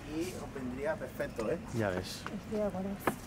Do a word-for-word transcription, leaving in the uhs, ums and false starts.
aquí os vendría perfecto, ¿eh? Ya ves.